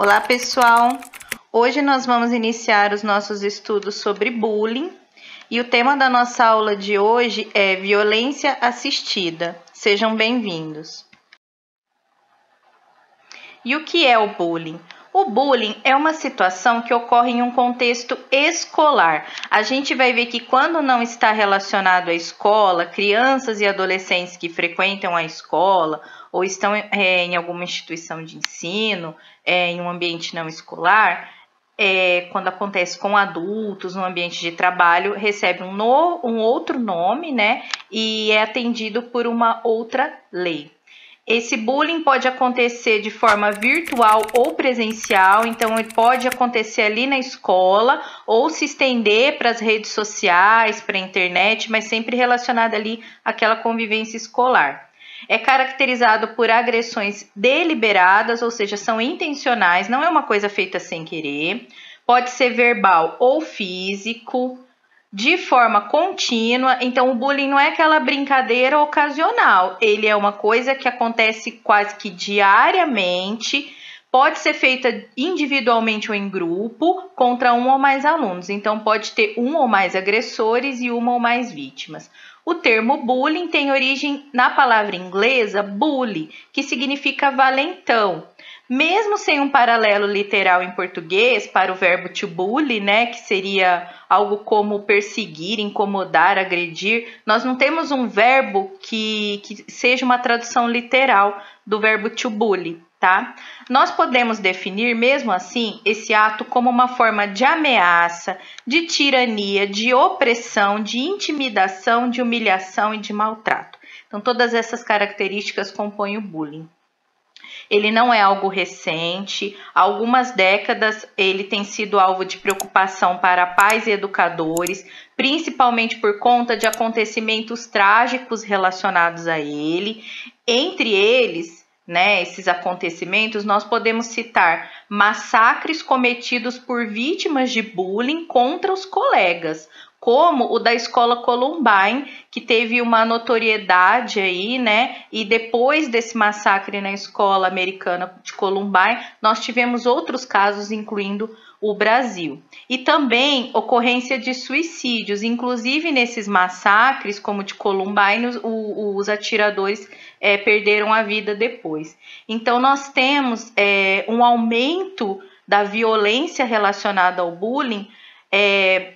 Olá, pessoal! Hoje nós vamos iniciar os nossos estudos sobre bullying e o tema da nossa aula de hoje é violência assistida. Sejam bem-vindos! E o que é o bullying? O bullying é uma situação que ocorre em um contexto escolar. A gente vai ver que quando não está relacionado à escola, crianças e adolescentes que frequentam a escola ou estão em alguma instituição de ensino, em um ambiente não escolar, quando acontece com adultos, no ambiente de trabalho, recebe um outro nome, né? E é atendido por uma outra lei. Esse bullying pode acontecer de forma virtual ou presencial, então ele pode acontecer ali na escola ou se estender para as redes sociais, para a internet, mas sempre relacionado ali àquela convivência escolar. É caracterizado por agressões deliberadas, ou seja, são intencionais, não é uma coisa feita sem querer, pode ser verbal ou físico, de forma contínua. Então o bullying não é aquela brincadeira ocasional, ele é uma coisa que acontece quase que diariamente, pode ser feita individualmente ou em grupo, contra um ou mais alunos, então pode ter um ou mais agressores e uma ou mais vítimas. O termo bullying tem origem na palavra inglesa bully, que significa valentão. Mesmo sem um paralelo literal em português para o verbo to bully, né, que seria algo como perseguir, incomodar, agredir, nós não temos um verbo que seja uma tradução literal do verbo to bully, tá? Nós podemos definir, mesmo assim, esse ato como uma forma de ameaça, de tirania, de opressão, de intimidação, de humilhação e de maltrato. Então, todas essas características compõem o bullying. Ele não é algo recente, há algumas décadas ele tem sido alvo de preocupação para pais e educadores, principalmente por conta de acontecimentos trágicos relacionados a ele. Entre eles, né, esses acontecimentos, nós podemos citar massacres cometidos por vítimas de bullying contra os colegas, como o da escola Columbine, que teve uma notoriedade aí, né? E depois desse massacre na escola americana de Columbine, nós tivemos outros casos, incluindo o Brasil. E também ocorrência de suicídios, inclusive nesses massacres, como o de Columbine, os atiradores perderam a vida depois. Então, nós temos um aumento da violência relacionada ao bullying,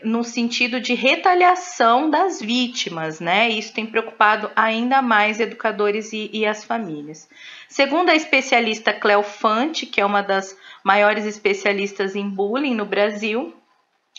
no sentido de retaliação das vítimas, né? Isso tem preocupado ainda mais educadores e as famílias. Segundo a especialista Cléo Fante, que é uma das maiores especialistas em bullying no Brasil,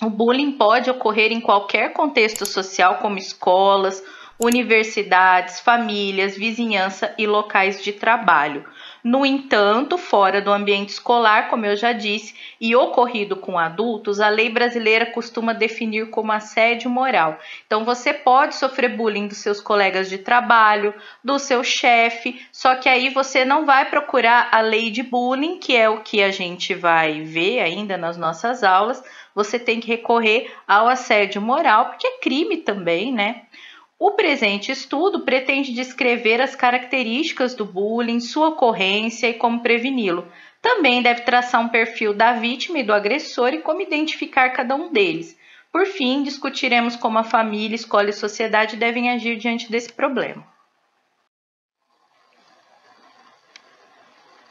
o bullying pode ocorrer em qualquer contexto social, como escolas, universidades, famílias, vizinhança e locais de trabalho. No entanto, fora do ambiente escolar, como eu já disse, e ocorrido com adultos, a lei brasileira costuma definir como assédio moral. Então, você pode sofrer bullying dos seus colegas de trabalho, do seu chefe, só que aí você não vai procurar a lei de bullying, que é o que a gente vai ver ainda nas nossas aulas. Você tem que recorrer ao assédio moral, porque é crime também, né? O presente estudo pretende descrever as características do bullying, sua ocorrência e como preveni-lo. Também deve traçar um perfil da vítima e do agressor e como identificar cada um deles. Por fim, discutiremos como a família, escola e sociedade devem agir diante desse problema.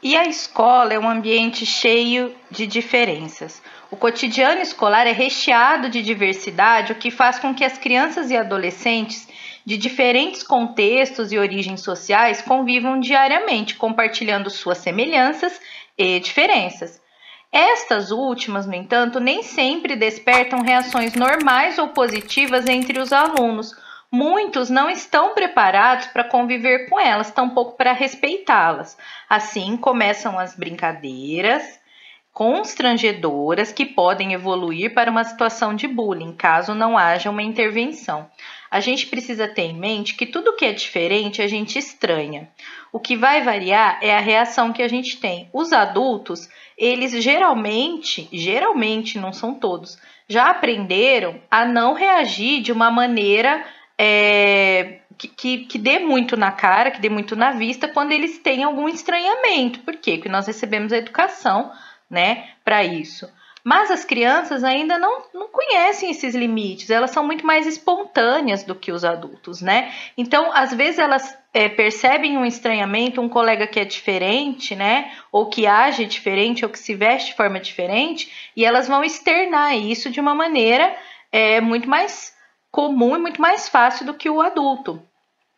E a escola é um ambiente cheio de diferenças. O cotidiano escolar é recheado de diversidade, o que faz com que as crianças e adolescentes de diferentes contextos e origens sociais convivam diariamente, compartilhando suas semelhanças e diferenças. Estas últimas, no entanto, nem sempre despertam reações normais ou positivas entre os alunos. Muitos não estão preparados para conviver com elas, tampouco para respeitá-las. Assim, começam as brincadeiras constrangedoras que podem evoluir para uma situação de bullying, caso não haja uma intervenção. A gente precisa ter em mente que tudo que é diferente a gente estranha. O que vai variar é a reação que a gente tem. Os adultos, eles geralmente, não são todos, já aprenderam a não reagir de uma maneira que dê muito na cara, que dê muito na vista, quando eles têm algum estranhamento. Por quê? Porque nós recebemos a educação, né, para isso. Mas as crianças ainda não conhecem esses limites, elas são muito mais espontâneas do que os adultos, né? Então, às vezes elas percebem um estranhamento, um colega que é diferente, né? Ou que age diferente, ou que se veste de forma diferente, e elas vão externar isso de uma maneira muito mais comum e muito mais fácil do que o adulto.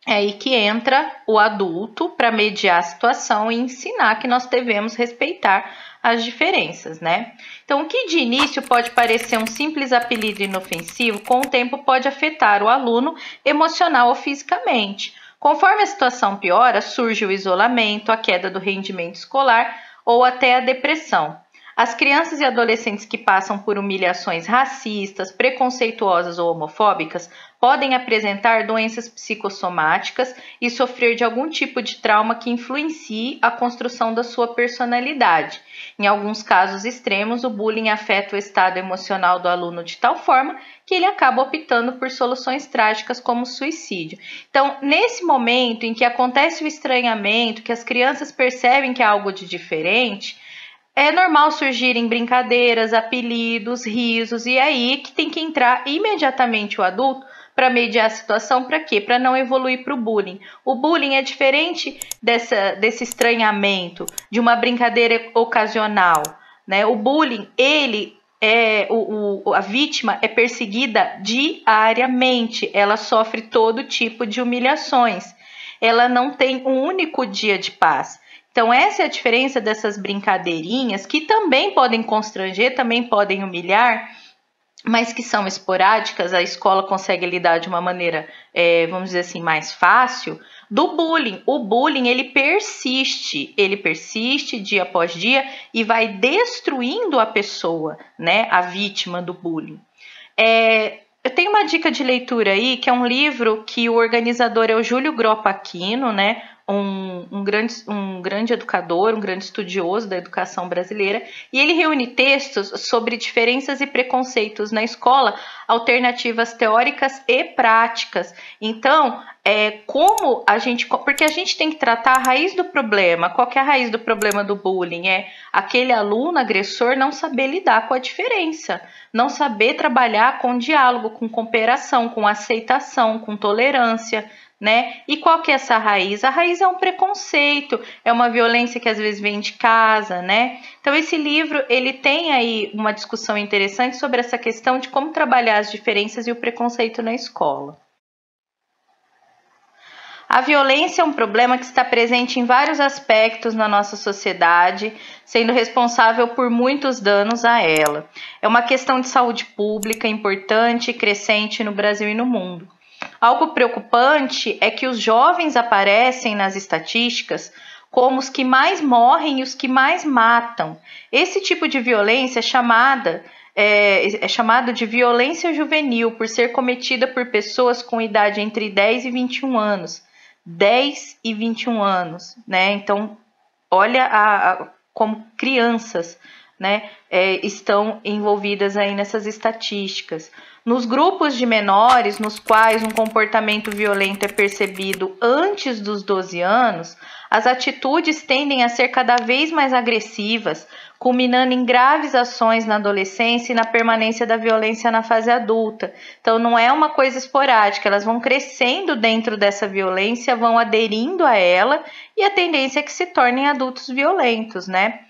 É aí que entra o adulto para mediar a situação e ensinar que nós devemos respeitar as diferenças, né? Então, o que de início pode parecer um simples apelido inofensivo, com o tempo pode afetar o aluno emocional ou fisicamente. Conforme a situação piora, surge o isolamento, a queda do rendimento escolar ou até a depressão. As crianças e adolescentes que passam por humilhações racistas, preconceituosas ou homofóbicas podem apresentar doenças psicossomáticas e sofrer de algum tipo de trauma que influencie a construção da sua personalidade. Em alguns casos extremos, o bullying afeta o estado emocional do aluno de tal forma que ele acaba optando por soluções trágicas como suicídio. Então, nesse momento em que acontece o estranhamento, que as crianças percebem que há algo de diferente, é normal surgirem brincadeiras, apelidos, risos, e é aí que tem que entrar imediatamente o adulto para mediar a situação, para quê? Para não evoluir para o bullying. O bullying é diferente desse estranhamento, de uma brincadeira ocasional, né? O bullying, a vítima é perseguida diariamente, ela sofre todo tipo de humilhações, ela não tem um único dia de paz. Então, essa é a diferença dessas brincadeirinhas, que também podem constranger, também podem humilhar, mas que são esporádicas, a escola consegue lidar de uma maneira, vamos dizer assim, mais fácil, do bullying. O bullying, ele persiste dia após dia e vai destruindo a pessoa, né, a vítima do bullying. Eu tenho uma dica de leitura aí, que é um livro que o organizador é o Júlio Gropa Aquino, né? Um grande educador, um grande estudioso da educação brasileira, e ele reúne textos sobre diferenças e preconceitos na escola, alternativas teóricas e práticas. Então, porque a gente tem que tratar a raiz do problema. Qual que é a raiz do problema do bullying? É aquele aluno agressor não saber lidar com a diferença, não saber trabalhar com diálogo, com cooperação, com aceitação, com tolerância, né? E qual que é essa raiz? A raiz é um preconceito, é uma violência que às vezes vem de casa, né? Então esse livro, ele tem aí uma discussão interessante sobre essa questão de como trabalhar as diferenças e o preconceito na escola. A violência é um problema que está presente em vários aspectos na nossa sociedade, sendo responsável por muitos danos a ela. É uma questão de saúde pública importante e crescente no Brasil e no mundo. Algo preocupante é que os jovens aparecem nas estatísticas como os que mais morrem e os que mais matam. Esse tipo de violência é chamado de violência juvenil, por ser cometida por pessoas com idade entre 10 e 21 anos. 10 e 21 anos, né? Então, olha como crianças, né, estão envolvidas aí nessas estatísticas. Nos grupos de menores, nos quais um comportamento violento é percebido antes dos 12 anos, as atitudes tendem a ser cada vez mais agressivas, culminando em graves ações na adolescência e na permanência da violência na fase adulta. Então, não é uma coisa esporádica, elas vão crescendo dentro dessa violência, vão aderindo a ela, e a tendência é que se tornem adultos violentos, né?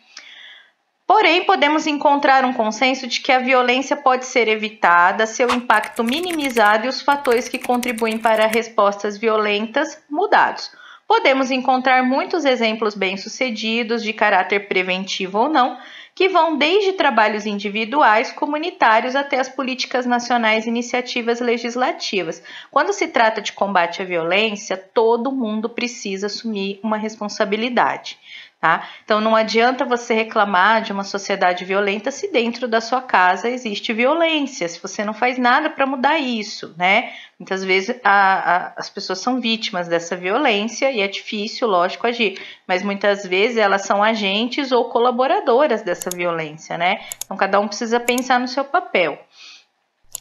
Porém, podemos encontrar um consenso de que a violência pode ser evitada, seu impacto minimizado e os fatores que contribuem para respostas violentas mudados. Podemos encontrar muitos exemplos bem-sucedidos, de caráter preventivo ou não, que vão desde trabalhos individuais, comunitários, até as políticas nacionais e iniciativas legislativas. Quando se trata de combate à violência, todo mundo precisa assumir uma responsabilidade. Tá? Então, não adianta você reclamar de uma sociedade violenta se dentro da sua casa existe violência, se você não faz nada para mudar isso, né? Muitas vezes as pessoas são vítimas dessa violência e é difícil, lógico, agir, mas muitas vezes elas são agentes ou colaboradoras dessa violência, né? Então, cada um precisa pensar no seu papel.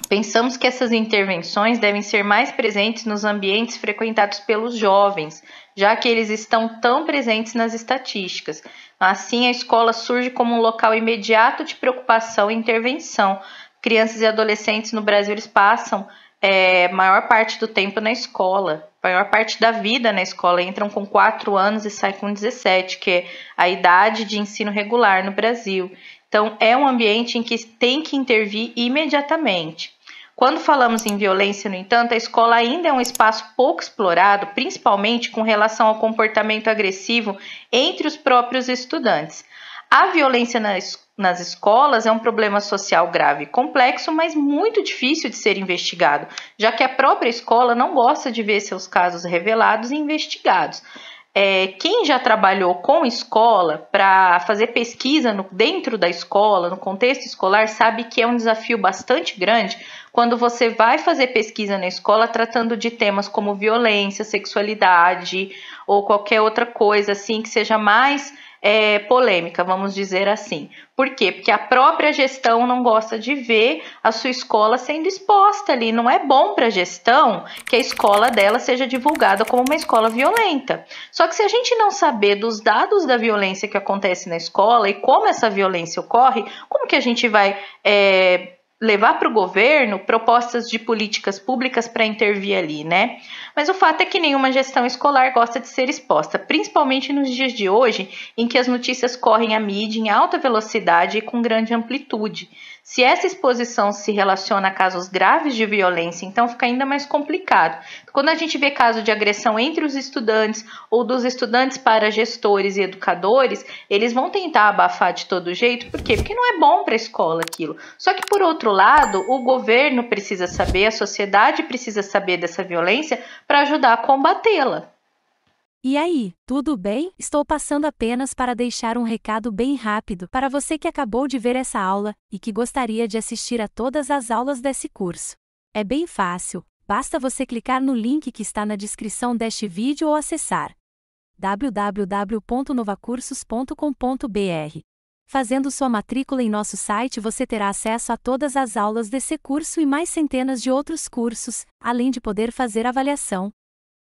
Pensamos que essas intervenções devem ser mais presentes nos ambientes frequentados pelos jovens, já que eles estão tão presentes nas estatísticas. Assim, a escola surge como um local imediato de preocupação e intervenção. Crianças e adolescentes no Brasil eles passam maior parte do tempo na escola, maior parte da vida na escola, entram com 4 anos e saem com 17, que é a idade de ensino regular no Brasil. Então, é um ambiente em que tem que intervir imediatamente. Quando falamos em violência, no entanto, a escola ainda é um espaço pouco explorado, principalmente com relação ao comportamento agressivo entre os próprios estudantes. A violência nas escolas é um problema social grave e complexo, mas muito difícil de ser investigado, já que a própria escola não gosta de ver seus casos revelados e investigados. Quem já trabalhou com escola para fazer pesquisa dentro da escola, no contexto escolar, sabe que é um desafio bastante grande quando você vai fazer pesquisa na escola tratando de temas como violência, sexualidade ou qualquer outra coisa assim que seja mais polêmica, vamos dizer assim. Por quê? Porque a própria gestão não gosta de ver a sua escola sendo exposta ali. Não é bom para a gestão que a escola dela seja divulgada como uma escola violenta. Só que se a gente não saber dos dados da violência que acontece na escola e como essa violência ocorre, como que a gente vai levar para o governo propostas de políticas públicas para intervir ali, né? Mas o fato é que nenhuma gestão escolar gosta de ser exposta, principalmente nos dias de hoje, em que as notícias correm à mídia em alta velocidade e com grande amplitude. Se essa exposição se relaciona a casos graves de violência, então fica ainda mais complicado. Quando a gente vê caso de agressão entre os estudantes ou dos estudantes para gestores e educadores, eles vão tentar abafar de todo jeito. Por quê? Porque não é bom para a escola aquilo. Só que, por outro lado, o governo precisa saber, a sociedade precisa saber dessa violência para ajudar a combatê-la. E aí, tudo bem? Estou passando apenas para deixar um recado bem rápido para você que acabou de ver essa aula e que gostaria de assistir a todas as aulas desse curso. É bem fácil, basta você clicar no link que está na descrição deste vídeo ou acessar www.novacursos.com.br. Fazendo sua matrícula em nosso site, você terá acesso a todas as aulas desse curso e mais centenas de outros cursos, além de poder fazer avaliação.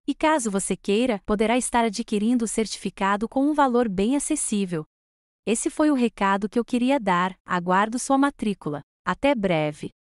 E caso você queira, poderá estar adquirindo o certificado com um valor bem acessível. Esse foi o recado que eu queria dar, aguardo sua matrícula. Até breve!